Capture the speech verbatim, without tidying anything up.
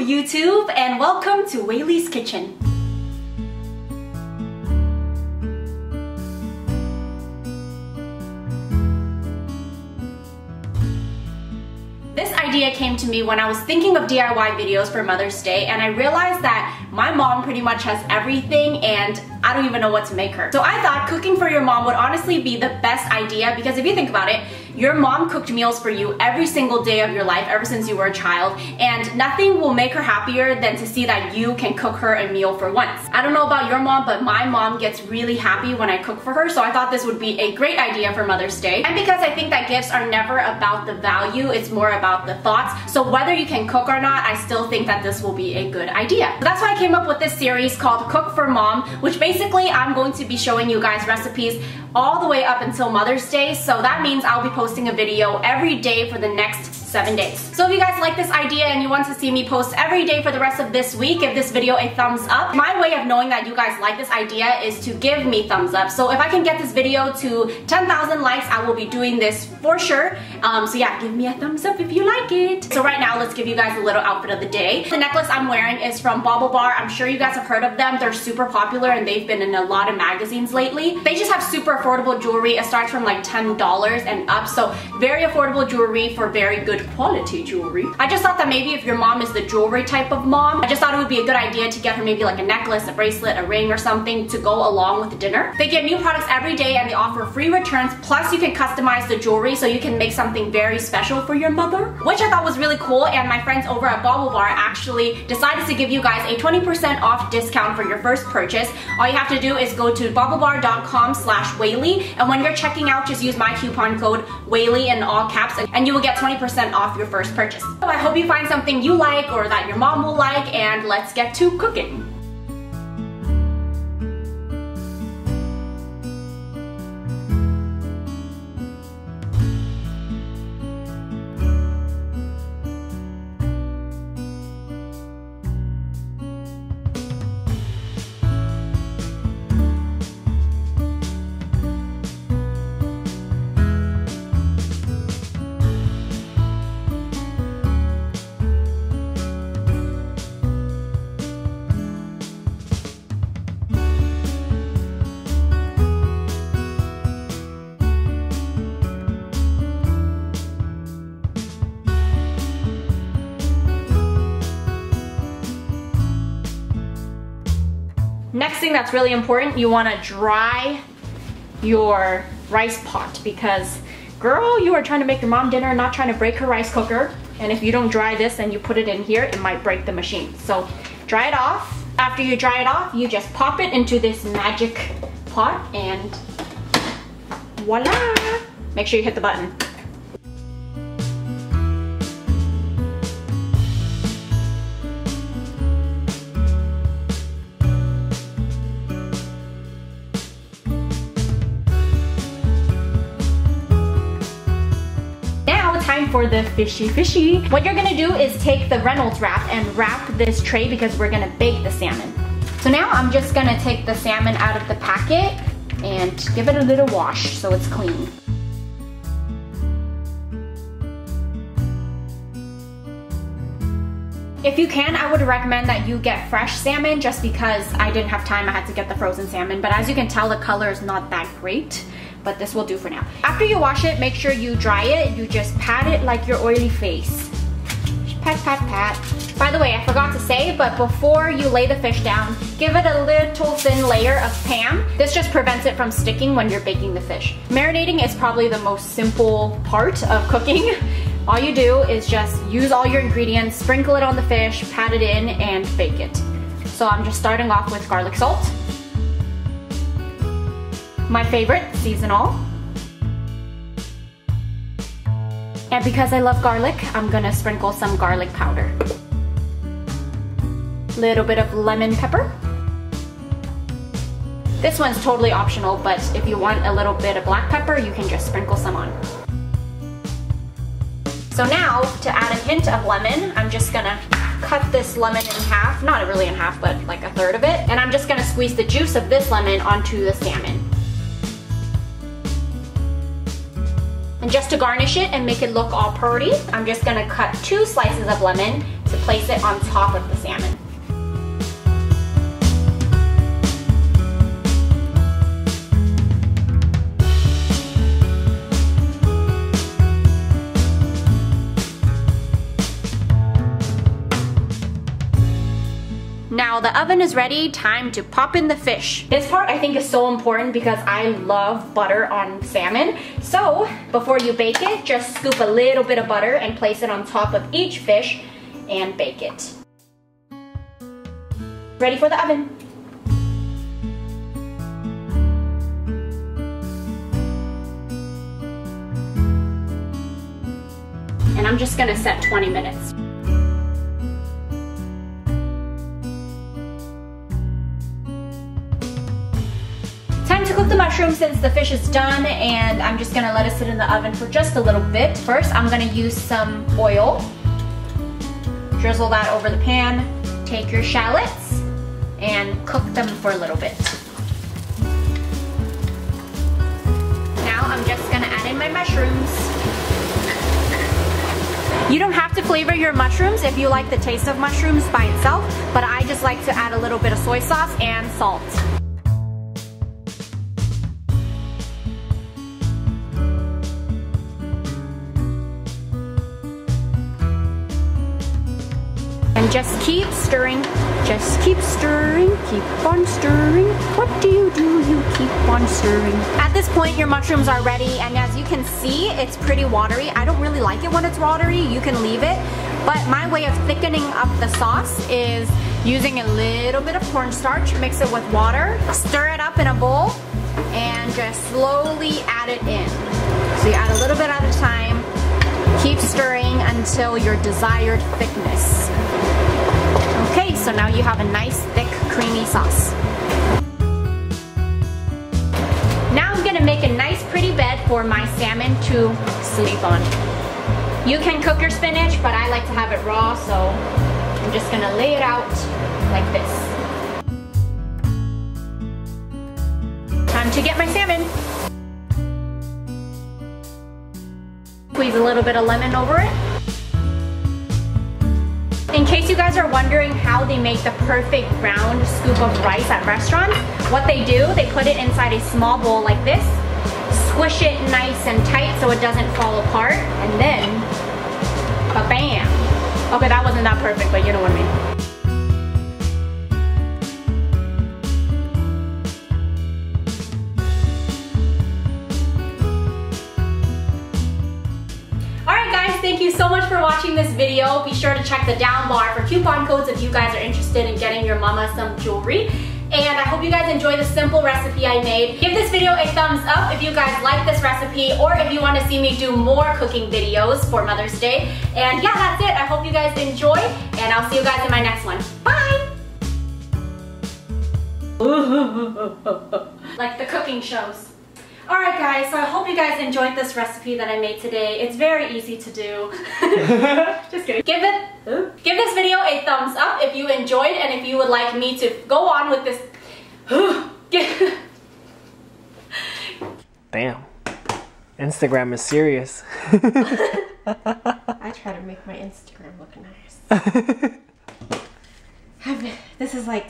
YouTube, and welcome to Weylie's Kitchen. This idea came to me when I was thinking of D I Y videos for Mother's Day, and I realized that my mom pretty much has everything and I don't even know what to make her. So I thought cooking for your mom would honestly be the best idea, because if you think about it, your mom cooked meals for you every single day of your life ever since you were a child, and nothing will make her happier than to see that you can cook her a meal for once. I don't know about your mom, but my mom gets really happy when I cook for her, so I thought this would be a great idea for Mother's Day. And because I think that gifts are never about the value, it's more about the thoughts, so whether you can cook or not, I still think that this will be a good idea. So that's why I came up with this series called Cook for Mom, which basically I'm going to be showing you guys recipes all the way up until Mother's Day, so that means I'll be posting a video every day for the next seven days. So if you guys like this idea and you want to see me post every day for the rest of this week, give this video a thumbs up. My way of knowing that you guys like this idea is to give me thumbs up. So if I can get this video to ten thousand likes, I will be doing this for sure. Um, so yeah, give me a thumbs up if you like it. So right now, let's give you guys a little outfit of the day. The necklace I'm wearing is from BaubleBar. I'm sure you guys have heard of them. They're super popular and they've been in a lot of magazines lately. They just have super affordable jewelry. It starts from like ten dollars and up. So very affordable jewelry for very good quality jewelry. I just thought that maybe if your mom is the jewelry type of mom, I just thought it would be a good idea to get her maybe like a necklace, a bracelet, a ring or something to go along with the dinner. They get new products every day and they offer free returns, plus you can customize the jewelry so you can make something very special for your mother, which I thought was really cool. And my friends over at BaubleBar actually decided to give you guys a twenty percent off discount for your first purchase. All you have to do is go to baublebar dot com slash Weylie, and when you're checking out, just use my coupon code Weylie in all caps and you will get twenty percent off your first purchase. So I hope you find something you like or that your mom will like, and let's get to cooking. Next thing that's really important, you want to dry your rice pot, because girl, you are trying to make your mom dinner, not trying to break her rice cooker. And if you don't dry this and you put it in here, it might break the machine. So dry it off. After you dry it off, you just pop it into this magic pot and voila! Make sure you hit the button. For the fishy fishy. What you're gonna do is take the Reynolds Wrap and wrap this tray, because we're gonna bake the salmon. So now I'm just gonna take the salmon out of the packet and give it a little wash so it's clean. If you can, I would recommend that you get fresh salmon, just because I didn't have time, I had to get the frozen salmon, but as you can tell, the color is not that great, but this will do for now. After you wash it, make sure you dry it. You just pat it like your oily face. Pat, pat, pat. By the way, I forgot to say, but before you lay the fish down, give it a little thin layer of Pam. This just prevents it from sticking when you're baking the fish. Marinating is probably the most simple part of cooking. All you do is just use all your ingredients, sprinkle it on the fish, pat it in, and bake it. So I'm just starting off with garlic salt. My favorite, seasonal. And because I love garlic, I'm gonna sprinkle some garlic powder. Little bit of lemon pepper. This one's totally optional, but if you want a little bit of black pepper, you can just sprinkle some on. So now, to add a hint of lemon, I'm just gonna cut this lemon in half, not really in half, but like a third of it, and I'm just gonna squeeze the juice of this lemon onto the salmon. And just to garnish it and make it look all pretty, I'm just gonna cut two slices of lemon, to place it on top of the salmon. Now the oven is ready, time to pop in the fish. This part I think is so important because I love butter on salmon. So before you bake it, just scoop a little bit of butter and place it on top of each fish and bake it. Ready for the oven. And I'm just gonna set twenty minutes. Mushroom since the fish is done, and I'm just gonna let it sit in the oven for just a little bit. First, I'm gonna use some oil. Drizzle that over the pan. Take your shallots and cook them for a little bit. Now I'm just gonna add in my mushrooms. You don't have to flavor your mushrooms if you like the taste of mushrooms by itself, but I just like to add a little bit of soy sauce and salt. And just keep stirring, just keep stirring, keep on stirring. What do you do? You keep on stirring. At this point, your mushrooms are ready, and as you can see, it's pretty watery. I don't really like it when it's watery. You can leave it. But my way of thickening up the sauce is using a little bit of cornstarch, mix it with water, stir it up in a bowl, and just slowly add it in. So you add a little bit at a time. Keep stirring until your desired thickness. Okay, so now you have a nice, thick, creamy sauce. Now I'm gonna make a nice, pretty bed for my salmon to sleep on. You can cook your spinach, but I like to have it raw, so I'm just gonna lay it out like this. Time to get my salmon. Squeeze a little bit of lemon over it. In case you guys are wondering how they make the perfect round scoop of rice at restaurants, what they do, they put it inside a small bowl like this, squish it nice and tight so it doesn't fall apart, and then, ba-bam. Okay, that wasn't that perfect, but you know what I mean. All right, guys, thank you so much for watching this video. Be sure to check the down bar for coupon codes if you guys are interested in getting your mama some jewelry. And I hope you guys enjoy the simple recipe I made. Give this video a thumbs up if you guys like this recipe or if you want to see me do more cooking videos for Mother's Day. And yeah, that's it. I hope you guys enjoy, and I'll see you guys in my next one. Bye! Like the cooking shows. Alright guys, so I hope you guys enjoyed this recipe that I made today. It's very easy to do. Just kidding. Give it, give this video a thumbs up if you enjoyed and if you would like me to go on with this. Damn. Instagram is serious. I try to make my Instagram look nice. This is like